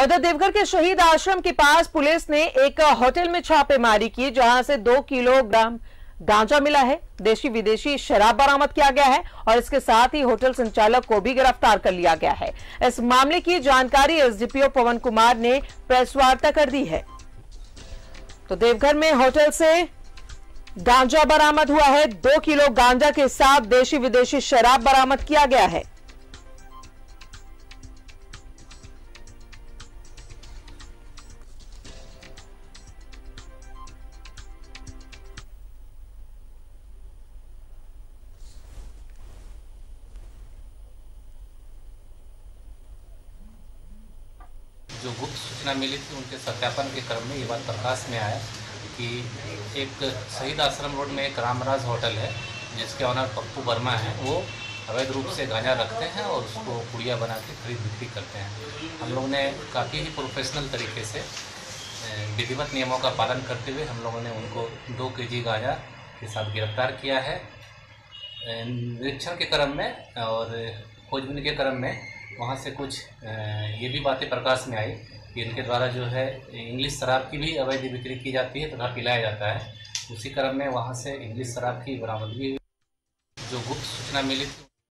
और उधर देवघर के शहीद आश्रम के पास पुलिस ने एक होटल में छापेमारी की, जहां से 2 किलोग्राम गांजा मिला है। देशी विदेशी शराब बरामद किया गया है और इसके साथ ही होटल संचालक को भी गिरफ्तार कर लिया गया है। इस मामले की जानकारी एसडीपीओ पवन कुमार ने प्रेस वार्ता कर दी है। तो देवघर में होटल से गांजा बरामद हुआ है, 2 किलो गांजा के साथ देशी विदेशी शराब बरामद किया गया है। जो गुप्त सूचना मिली थी उनके सत्यापन के क्रम में ये बात प्रकाश में आया कि एक शहीद आश्रम रोड में एक रामराज होटल है, जिसके ऑनर पप्पू वर्मा हैं। वो अवैध रूप से गांजा रखते हैं और उसको पुड़िया बना के खरीद बिक्री करते हैं। हम लोग ने काफ़ी ही प्रोफेशनल तरीके से विधिवत नियमों का पालन करते हुए हम लोगों ने उनको 2 केजी गांजा के साथ गिरफ्तार किया है। निरीक्षण के क्रम में और खोजबीन के क्रम में वहाँ से कुछ ये भी बातें प्रकाश में आई कि इनके द्वारा जो है इंग्लिश शराब की भी अवैध बिक्री की जाती है तथा पिलाया जाता है। उसी क्रम में वहाँ से इंग्लिश शराब की बरामदगी, जो गुप्त सूचना मिली थी।